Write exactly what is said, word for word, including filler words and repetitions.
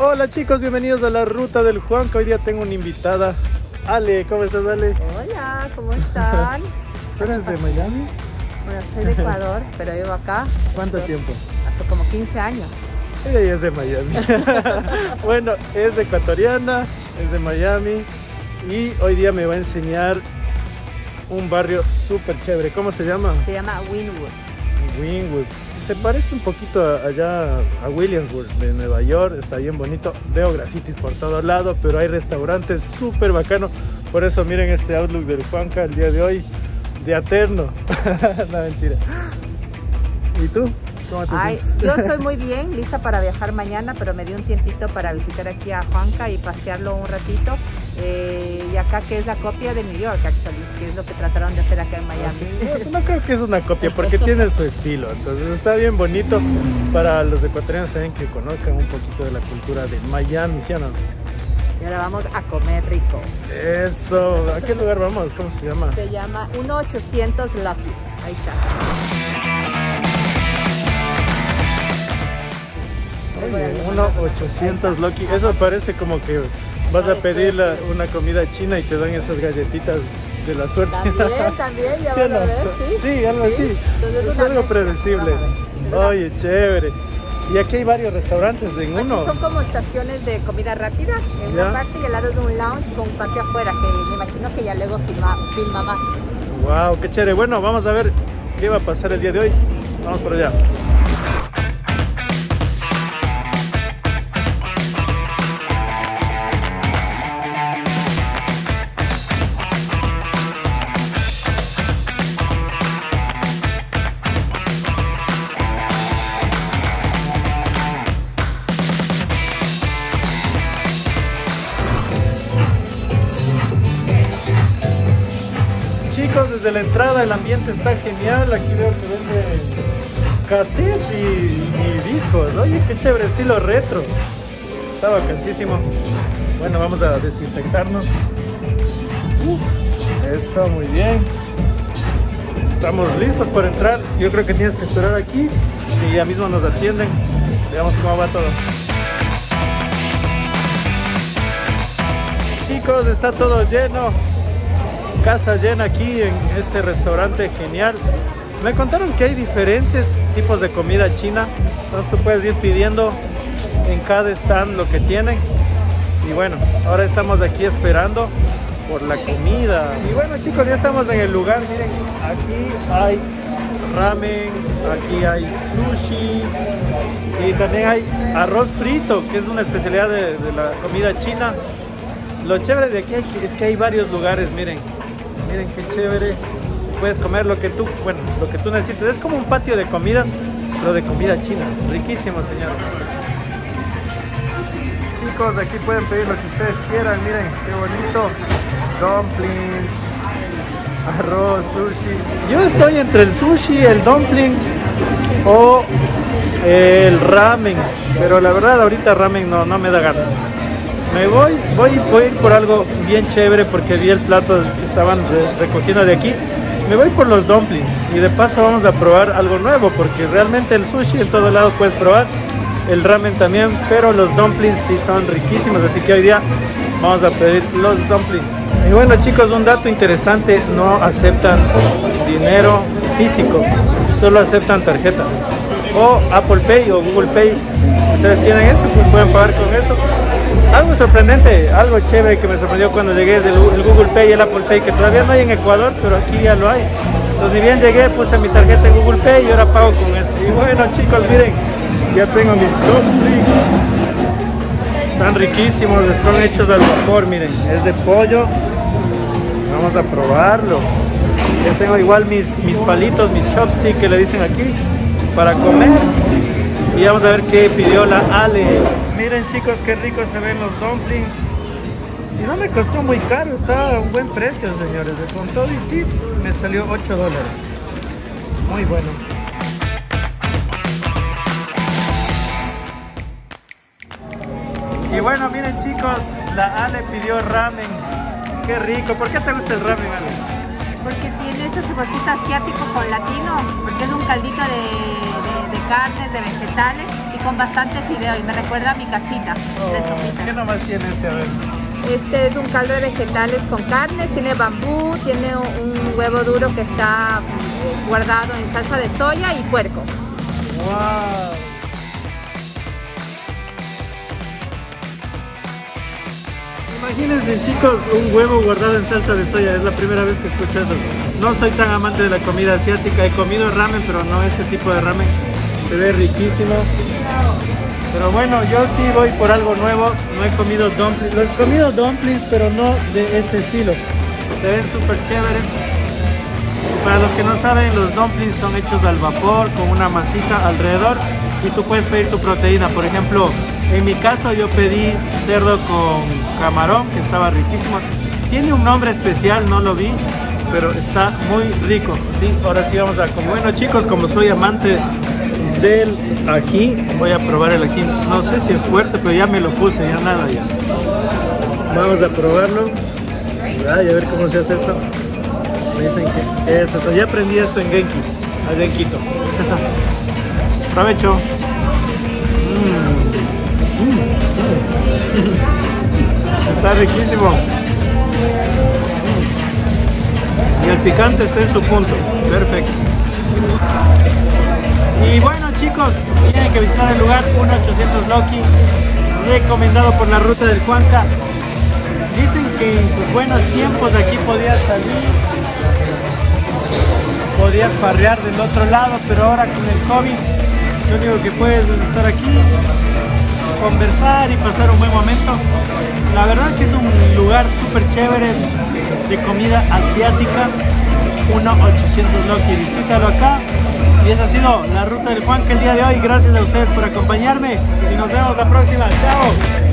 Hola chicos, bienvenidos a La Ruta del Juank. Hoy día tengo una invitada, Ale. ¿Cómo estás, Ale? Hola, ¿cómo están? ¿Tú eres de Miami? Bueno, soy de Ecuador, pero vivo acá. ¿Cuánto tiempo? Hace como quince años. Ella es de Miami. Bueno, es ecuatoriana, es de Miami y hoy día me va a enseñar un barrio súper chévere. ¿Cómo se llama? Se llama Wynwood. Wynwood. Se parece un poquito a, allá a Williamsburg, de Nueva York. Está bien bonito. Veo grafitis por todo lado, pero hay restaurantes súper bacano. Por eso miren este outlook del Juanca el día de hoy, de aterno. No, mentira. ¿Y tú? ¿Cómo te Ay, sientes? Yo estoy muy bien, lista para viajar mañana, pero me di un tiempito para visitar aquí a Juanca y pasearlo un ratito. Eh, y acá que es la copia de New York, actually, que es lo que trataron de hacer acá en Miami. No, no creo que es una copia porque tiene su estilo, entonces está bien bonito para los ecuatorianos también que conozcan un poquito de la cultura de Miami, ¿sí o no? Y ahora vamos a comer rico. Eso, ¿a qué lugar vamos? ¿Cómo se llama? Se llama uno ochocientos Lucky, ahí está. uno ochocientos Lucky, eso parece como que... Vas a pedir la, una comida china y te dan esas galletitas de la suerte. También, también, ya ¿sí vas no? a ver. Sí, sí algo sí. así. Entonces es algo predecible. Oye, chévere. Y aquí hay varios restaurantes en aquí uno. Son como estaciones de comida rápida. En ¿Ya? una parte y al lado de un lounge con un patio afuera, que me imagino que ya luego filma, filma más. Wow, qué chévere. Bueno, vamos a ver qué va a pasar el día de hoy. Vamos por allá. Desde la entrada el ambiente está genial, aquí veo que vende cassette y, y discos. Oye, qué chévere, estilo retro, está bacanísimo. Bueno, vamos a desinfectarnos. Uh, eso, muy bien, estamos listos para entrar. Yo creo que tienes que esperar aquí y ya mismo nos atienden. Veamos cómo va todo. Chicos, está todo lleno, casa llena aquí en este restaurante genial. Me contaron que hay diferentes tipos de comida china, entonces tú puedes ir pidiendo en cada stand lo que tienen. Y bueno, ahora estamos aquí esperando por la comida. Y bueno chicos, ya estamos en el lugar. Miren, aquí hay ramen, aquí hay sushi y también hay arroz frito, que es una especialidad de, de la comida china. Lo chévere de aquí es que hay varios lugares, miren. Miren qué chévere, puedes comer lo que tú, bueno, lo que tú necesites. Es como un patio de comidas, pero de comida china. Riquísimo, señor. Chicos, aquí pueden pedir lo que ustedes quieran, miren, qué bonito. Dumplings, arroz, sushi. Yo estoy entre el sushi, el dumpling o el ramen, pero la verdad ahorita ramen no, no me da ganas. Me voy, voy, voy por algo bien chévere porque vi el plato que estaban recogiendo de aquí. Me voy por los dumplings y de paso vamos a probar algo nuevo porque realmente el sushi en todo lado puedes probar, el ramen también, pero los dumplings sí son riquísimos, así que hoy día vamos a pedir los dumplings. Y bueno chicos, un dato interesante, no aceptan dinero físico, solo aceptan tarjeta o Apple Pay o Google Pay. Ustedes tienen eso, pues pueden pagar con eso. Algo sorprendente, algo chévere que me sorprendió cuando llegué es el Google Pay y el Apple Pay, que todavía no hay en Ecuador, pero aquí ya lo hay. Entonces ni bien llegué, puse mi tarjeta en Google Pay y ahora pago con eso. Y bueno chicos, miren, ya tengo mis dumplings. Están riquísimos, son hechos al vapor, miren, es de pollo. Vamos a probarlo. Ya tengo igual mis, mis palitos, mis chopsticks que le dicen aquí, para comer. Y vamos a ver qué pidió la Ale. Miren chicos, qué rico se ven los dumplings. Y no me costó muy caro, está a un buen precio, señores. Con todo y tip me salió ocho dólares. Muy bueno. Y bueno, miren chicos, la Ale pidió ramen. Qué rico. ¿Por qué te gusta el ramen, Ale? Porque tiene ese saborcito asiático con latino, porque es un caldito de, de, de carnes, de vegetales, y y con bastante fideo, y me recuerda a mi casita de sopitas. ¿Qué nomás tiene este? A ver. Este es un caldo de vegetales con carnes, tiene bambú, tiene un huevo duro que está guardado en salsa de soya y puerco. ¡Wow! Imagínense, chicos, un huevo guardado en salsa de soya. Es la primera vez que escucho eso. No soy tan amante de la comida asiática. He comido ramen, pero no este tipo de ramen. Se ve riquísimo. Pero bueno, yo sí voy por algo nuevo. No he comido dumplings. Los he comido dumplings, pero no de este estilo. Se ven súper chéveres. Para los que no saben, los dumplings son hechos al vapor, con una masita alrededor. Y tú puedes pedir tu proteína. Por ejemplo, en mi caso yo pedí cerdo con camarón, que estaba riquísimo. Tiene un nombre especial, no lo vi, pero está muy rico, ¿sí? Ahora sí vamos a comer. Bueno, chicos, como soy amante del ají, voy a probar el ají. No sé si es fuerte, pero ya me lo puse, ya nada, ya. Vamos a probarlo. Ay, a ver cómo se hace esto. Me dicen que es eso. Ya aprendí esto en Genki, a Genkito. Provecho. Mm. Está riquísimo. Y el picante está en su punto. Perfecto. Y bueno, chicos, tienen que visitar el lugar. uno ochocientos Lucky, recomendado por la Ruta del Juank. Dicen que en sus buenos tiempos aquí podías salir, podías farrear del otro lado, pero ahora con el COVID, lo único que puedes es estar aquí, conversar y pasar un buen momento. La verdad que es un lugar súper chévere de comida asiática. Uno ochocientos Lucky, visítalo acá. Y esa ha sido la Ruta del Juank el día de hoy. Gracias a ustedes por acompañarme y nos vemos la próxima. Chao.